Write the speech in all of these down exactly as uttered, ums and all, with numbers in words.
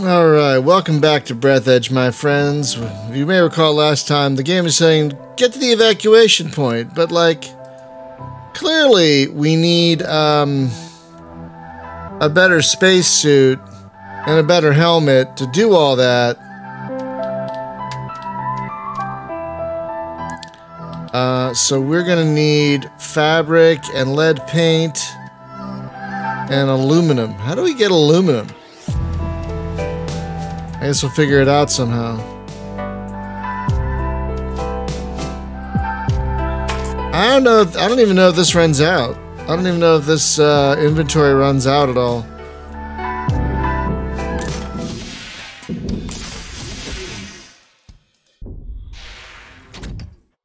Alright, welcome back to Breathedge, my friends. You may recall last time the game is saying, get to the evacuation point, but like, clearly we need um, a better spacesuit and a better helmet to do all that. Uh, so we're gonna need fabric and lead paint and aluminum. How do we get aluminum? I guess we'll figure it out somehow. I don't know. If, I don't even know if this runs out. I don't even know if this uh, inventory runs out at all.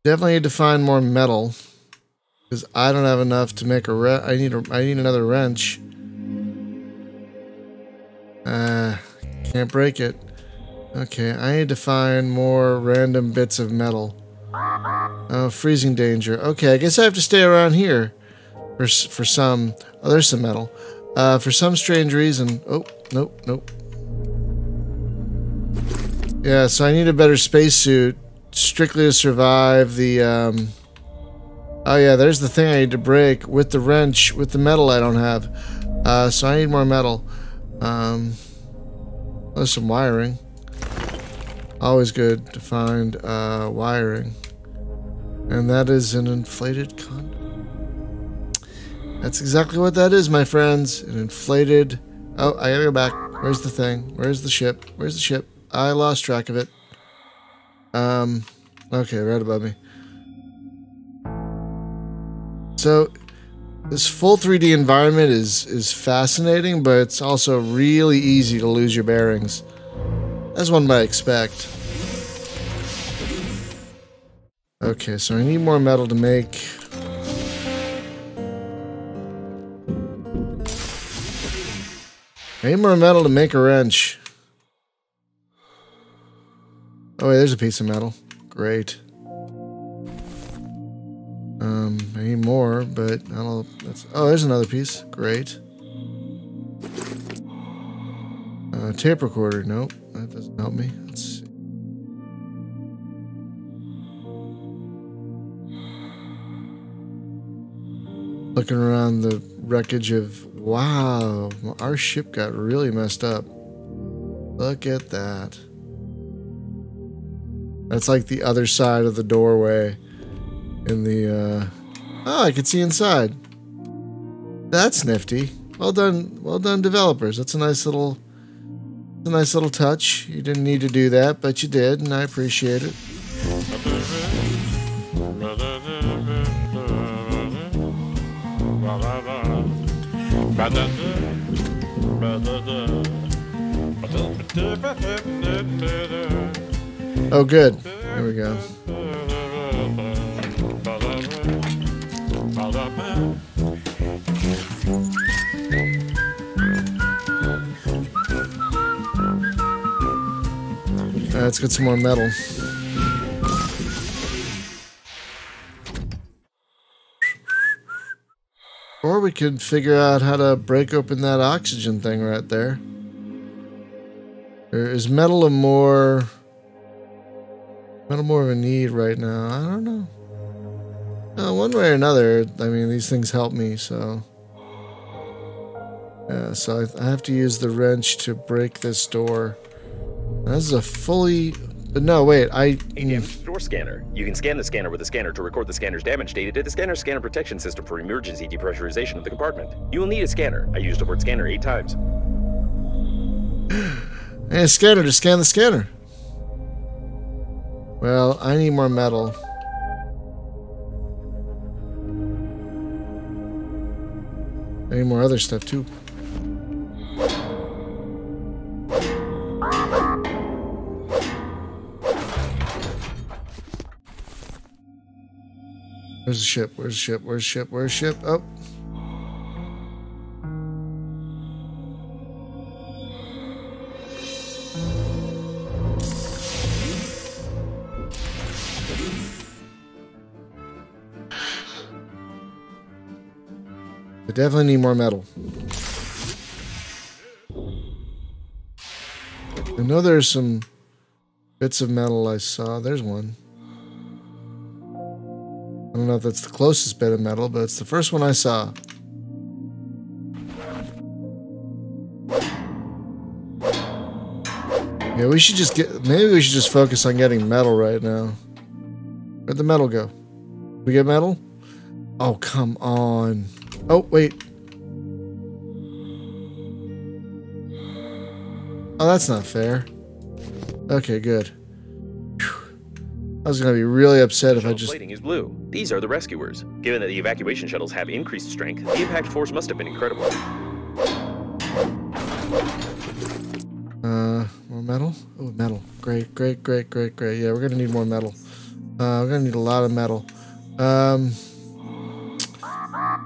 Definitely need to find more metal because I don't have enough to make a wrench. I need. A, I need another wrench. Uh, can't break it. Okay, I need to find more random bits of metal. Oh, freezing danger. Okay, I guess I have to stay around here for, for some... Oh, there's some metal. Uh, for some strange reason... Oh, nope, nope. Yeah, so I need a better spacesuit strictly to survive the... Um, oh, yeah, there's the thing I need to break with the wrench, with the metal I don't have. Uh, so I need more metal. Um, there's some wiring. Always good to find uh, wiring. And that is an inflated condom. That's exactly what that is, my friends. An inflated... Oh, I gotta go back. Where's the thing? Where's the ship? Where's the ship? I lost track of it. Um, okay, right above me. So, this full three D environment is, is fascinating, but it's also really easy to lose your bearings. As one might expect. Okay, so I need more metal to make. I need more metal to make a wrench. Oh wait, there's a piece of metal. Great. Um, I need more, but I don't... That's, oh, there's another piece. Great. Uh, tape recorder. Nope, that doesn't help me. Let's see. Looking around the wreckage of... Wow, our ship got really messed up. Look at that. That's like the other side of the doorway in the... Uh, oh, I can see inside. That's nifty. Well done, well done, developers. That's a nice little... That's a nice little touch. You didn't need to do that, but you did, and I appreciate it. Oh, good. Here we go. Right, let's get some more metal. Or we could figure out how to break open that oxygen thing right there. There is metal a more... Metal more of a need right now. I don't know. Uh, one way or another, I mean, these things help me, so... Yeah, so I, I have to use the wrench to break this door. Now, this is a fully... No, wait, I... A D M door scanner. You can scan the scanner with a scanner to record the scanner's damage data to the scanner's scanner protection system for emergency depressurization of the compartment. You will need a scanner. I used the word scanner eight times. And a scanner to scan the scanner. Well, I need more metal. I need more other stuff, too. Where's the ship? Where's the ship? Where's the ship? Where's the ship? Oh. I definitely need more metal. I know there's some bits of metal I saw. There's one. I don't know if that's the closest bit of metal, but it's the first one I saw. Yeah, we should just get, maybe we should just focus on getting metal right now. Where'd the metal go? We get metal? Oh, come on. Oh, wait. Oh, that's not fair. Okay, good. Whew. I was gonna be really upset if I just... plating is blue. These are the rescuers. Given that the evacuation shuttles have increased strength, the impact force must have been incredible. Uh... Metal? Oh, metal. Great, great, great, great, great. Yeah, we're gonna need more metal. Uh, we're gonna need a lot of metal. Um,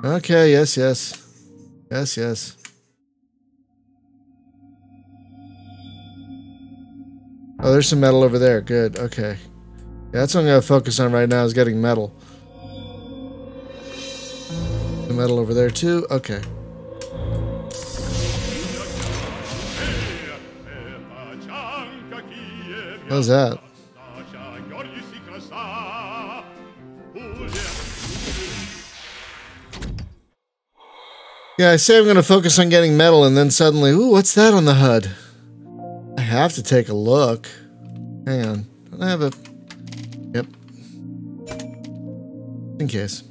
okay, yes, yes. Yes, yes. Oh, there's some metal over there. Good, okay. Yeah, that's what I'm gonna focus on right now is getting metal. The metal over there too? Okay. How's that? Yeah, I say I'm going to focus on getting metal, and then suddenly, ooh, what's that on the H U D? I have to take a look. Hang on. Don't I have a... Yep. In case.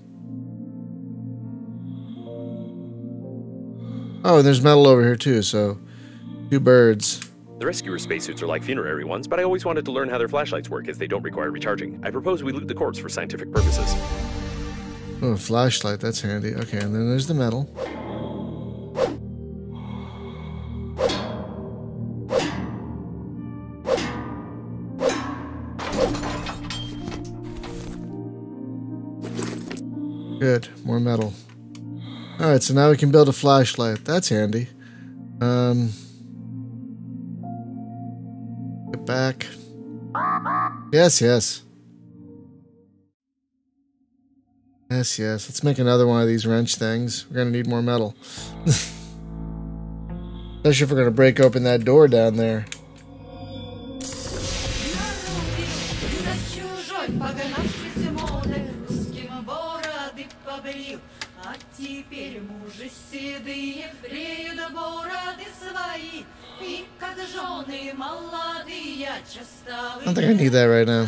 Oh, and there's metal over here, too, so... Two birds. The rescuer spacesuits are like funerary ones, but I always wanted to learn how their flashlights work as they don't require recharging. I propose we loot the corpse for scientific purposes. Oh, a flashlight, that's handy. Okay, and then there's the metal. Good, more metal. Alright, so now we can build a flashlight. That's handy. Um... Back. Yes, yes. Yes, yes. Let's make another one of these wrench things. We're gonna need more metal. Especially if we're gonna break open that door down there. I don't think I need that right now.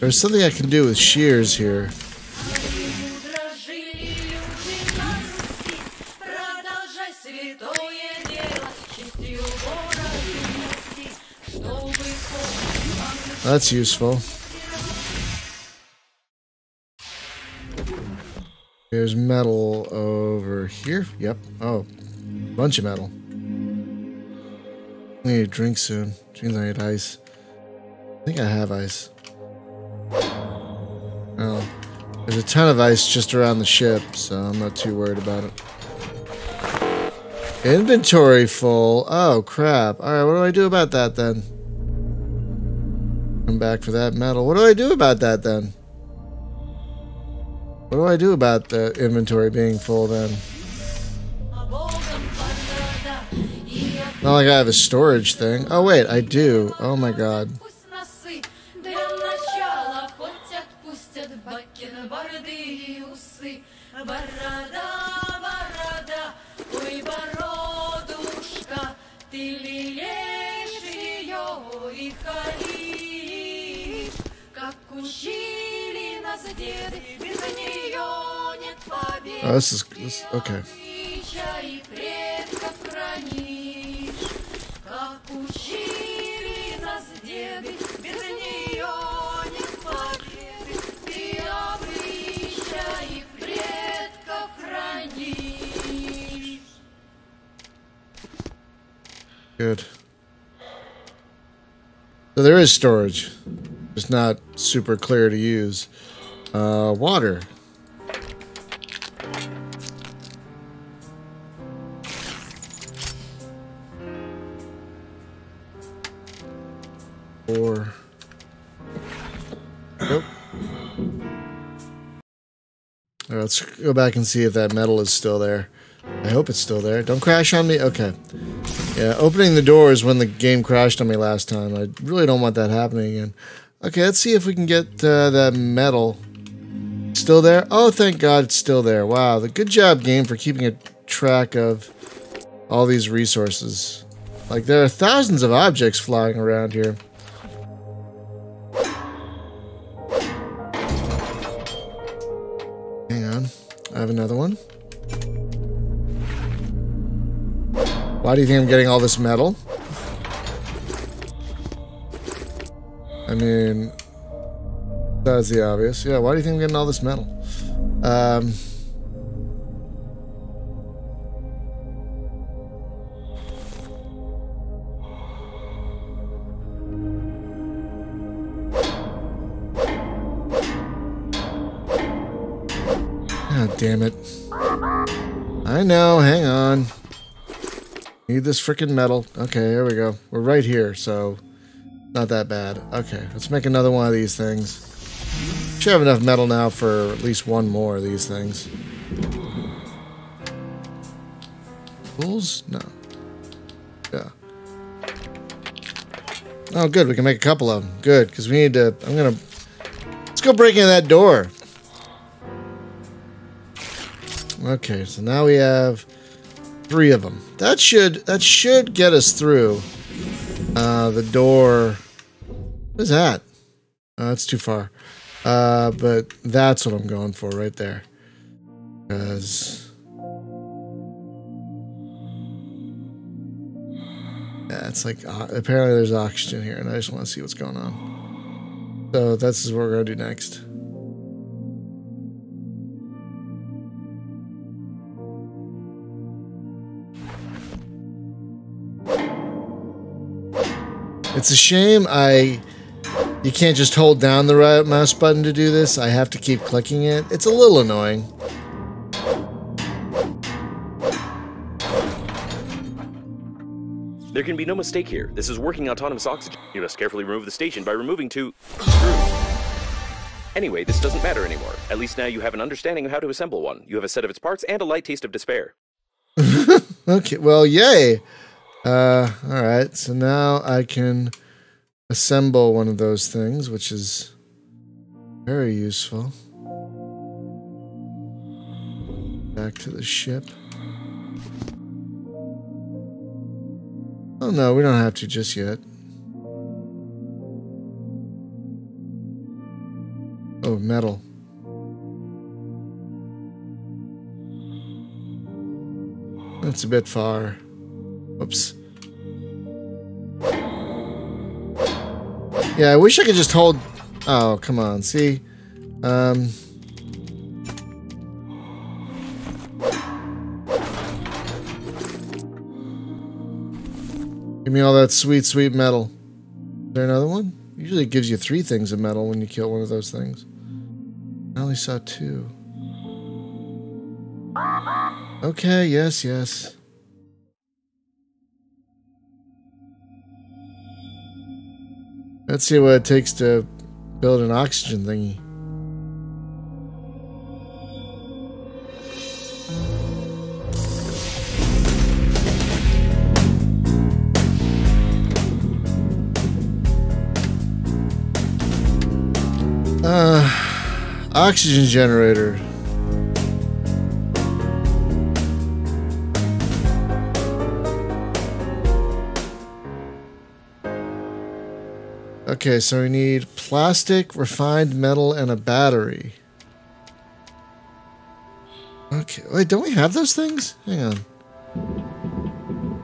There's something I can do with shears here. That's useful. There's metal over here. Yep. Oh, bunch of metal. I need a drink soon. Seems I need ice. I think I have ice. Oh, there's a ton of ice just around the ship, so I'm not too worried about it. Inventory full. Oh, crap. All right, what do I do about that then? Come back for that metal. What do I do about that then? What do I do about the inventory being full then? Not like I have a storage thing. Oh, wait, I do. Oh, my God. Oh, this is this, okay. Good. So there is storage. It's not super clear to use. Uh, water. Or... nope. All right, let's go back and see if that metal is still there. I hope it's still there. Don't crash on me. Okay. Yeah, opening the door is when the game crashed on me last time. I really don't want that happening again. Okay, let's see if we can get uh, that metal. Still there? Oh, thank God it's still there. Wow, the good job, game, for keeping a track of all these resources. Like, there are thousands of objects flying around here. Hang on. I have another one. Why do you think I'm getting all this metal? I mean, that's the obvious. Yeah, why do you think I'm getting all this metal? Um, God damn it. I know, hang on. Need this freaking metal. Okay, here we go. We're right here, so not that bad. Okay, let's make another one of these things. Should have enough metal now for at least one more of these things. Tools? No. Yeah. Oh, good. We can make a couple of them. Good, because we need to... I'm gonna... Let's go break into that door. Okay, so now we have... three of them. That should that should get us through uh, the door. What is that? Oh, that's too far. Uh, but that's what I'm going for right there. Because yeah, it's like uh, apparently there's oxygen here, and I just want to see what's going on. So that's what we're gonna do next. It's a shame I, you can't just hold down the right mouse button to do this. I have to keep clicking it. It's a little annoying. There can be no mistake here. This is working autonomous oxygen. You must carefully remove the station by removing two screws. Anyway, this doesn't matter anymore. At least now you have an understanding of how to assemble one. You have a set of its parts and a light taste of despair. Okay, well, yay. Uh, alright, so now I can assemble one of those things, which is very useful. Back to the ship. Oh no, we don't have to just yet. Oh, metal. That's a bit far. Whoops. Yeah, I wish I could just hold... Oh, come on, see? Um... Give me all that sweet, sweet metal. Is there another one? Usually it gives you three things of metal when you kill one of those things. I only saw two. Okay, yes, yes. Let's see what it takes to build an oxygen thingy. Uh, oxygen generator. Okay, so we need plastic, refined metal, and a battery. Okay, wait, don't we have those things? Hang on.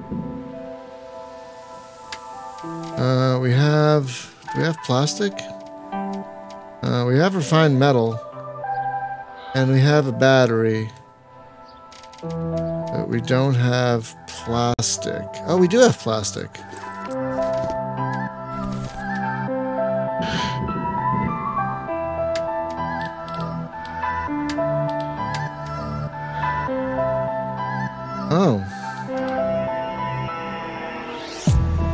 Uh, we have... Do we have plastic? Uh, we have refined metal. And we have a battery. But we don't have plastic. Oh, we do have plastic. Oh.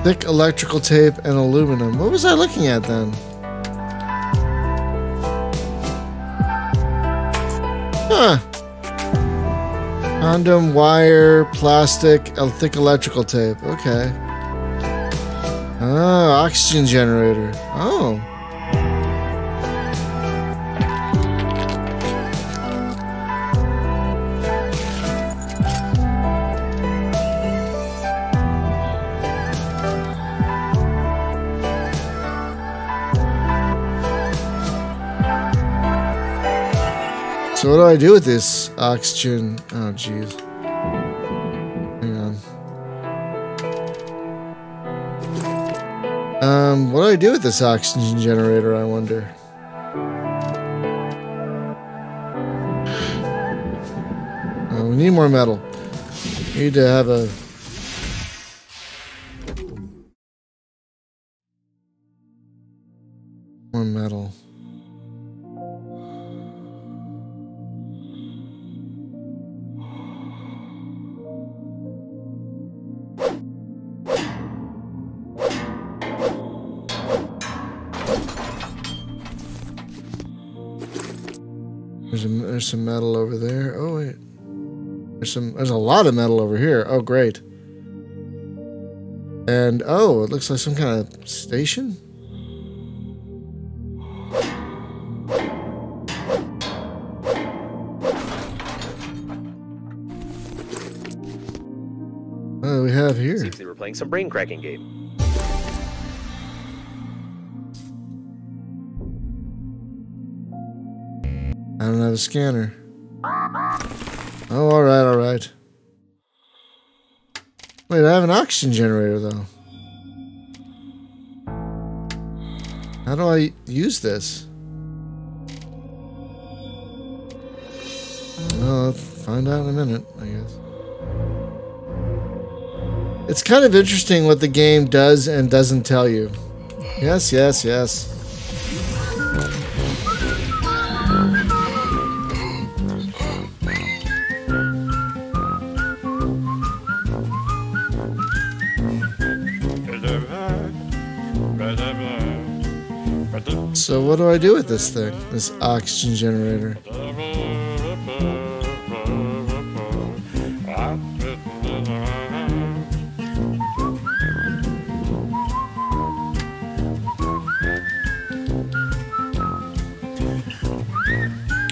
Thick electrical tape and aluminum. What was I looking at then? Huh. Condom, wire, plastic, thick electrical tape. Okay. Oh, oxygen generator. Oh. So what do I do with this oxygen? Oh, jeez. Hang on. Um, what do I do with this oxygen generator, I wonder? Oh, we need more metal. We need to have a... more metal. There's some metal over there. Oh wait, there's some. There's a lot of metal over here. Oh great. And oh, it looks like some kind of station. What do we have here? Seems they were playing some brain cracking game. I don't have a scanner. Oh, all right, all right. Wait, I have an oxygen generator, though. How do I use this? Well, I'll find out in a minute, I guess. It's kind of interesting what the game does and doesn't tell you. Yes, yes, yes. So what do I do with this thing? This oxygen generator.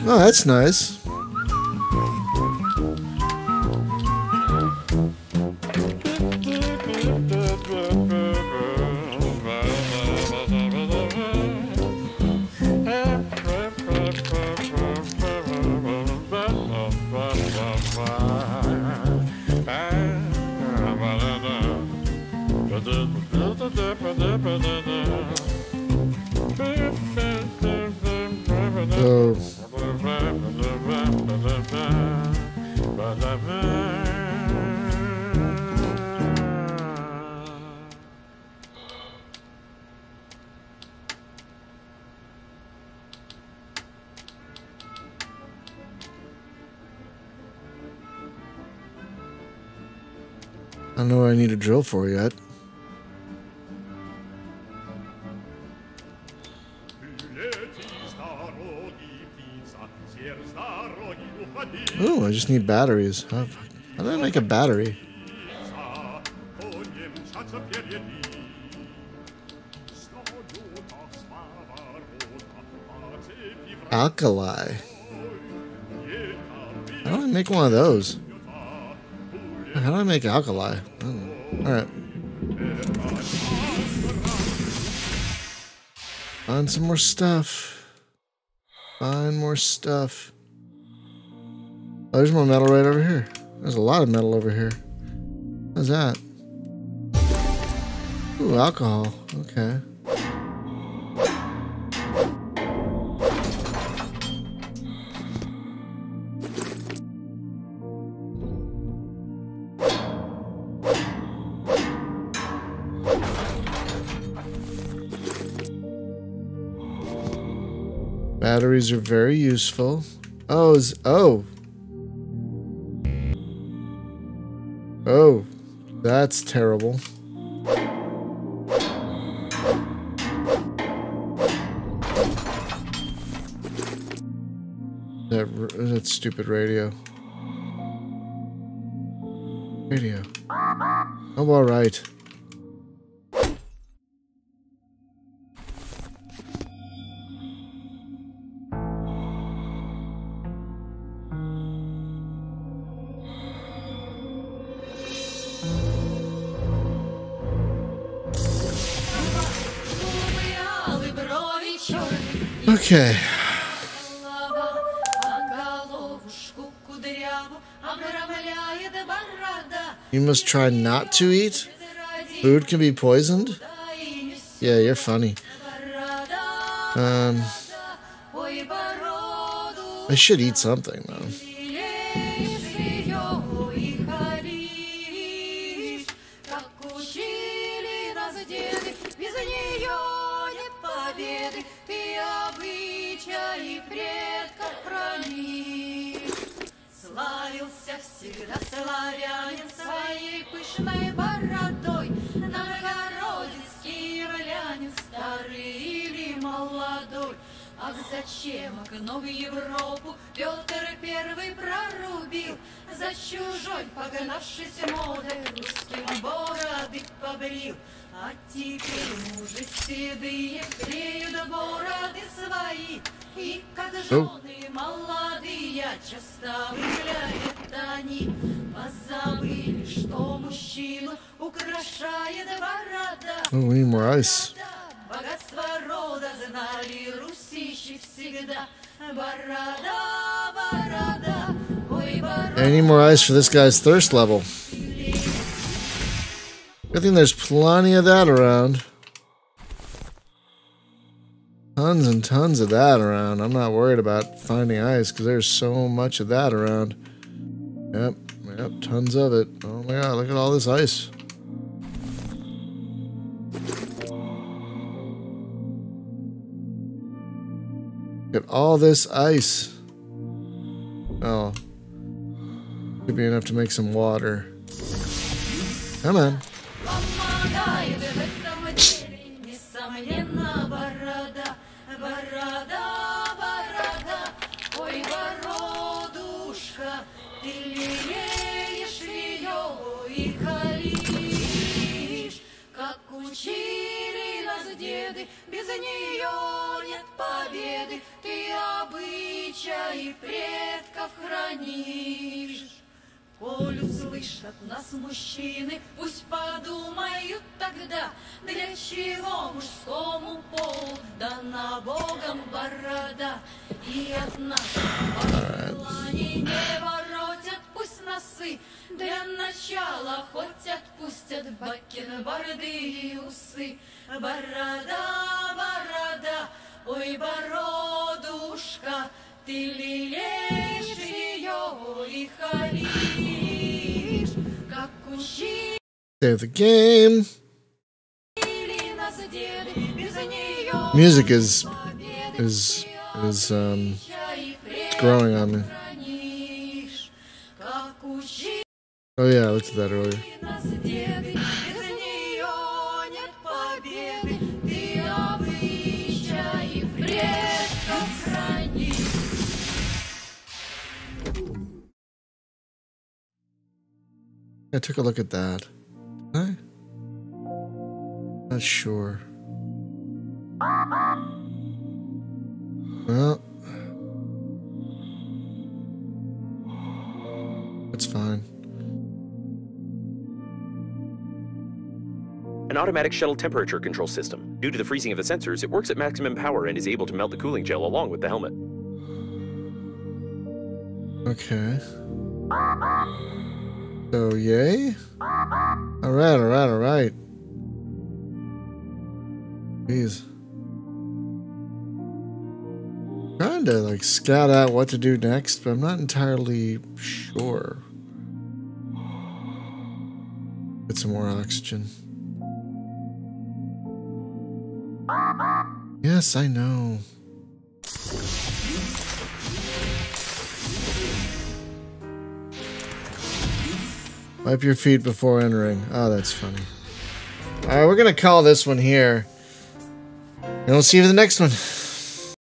Oh, that's nice. I don't know what I need a drill for yet. Ooh, I just need batteries. How, how do I make a battery? Alkali. How do I make one of those? How do I make alkali? Oh. Alright. Find some more stuff. Find more stuff. Oh, there's more metal right over here. There's a lot of metal over here. What's that? Ooh, alcohol. Okay. Batteries are very useful. Oh, is, oh. Oh, that's terrible. That, that stupid radio. Radio. Oh, all right. Okay. You must try not to eat? Food can be poisoned? Yeah, you're funny. Um, I should eat something, though. Oh. Oh, we need more ice. I need more ice for this guy's thirst level. Good thing there's plenty of that around. Tons and tons of that around. I'm not worried about finding ice because there's so much of that around. Yep, yep, tons of it. Oh my god, look at all this ice. Look at all this ice. Oh. Could be enough to make some water. Come on. Save the game. Music is is is um it's growing on me. Oh yeah, I looked at that earlier. I took a look at that. Huh? Not sure. Well, that's fine. An automatic shuttle temperature control system. Due to the freezing of the sensors, it works at maximum power and is able to melt the cooling gel along with the helmet. Okay. So, yay? Alright, alright, alright. Jeez. I'm trying to, like, scout out what to do next, but I'm not entirely sure. Get some more oxygen. Yes, I know. Wipe your feet before entering. Oh, that's funny. Alright, we're gonna call this one here. And we'll see you for the next one.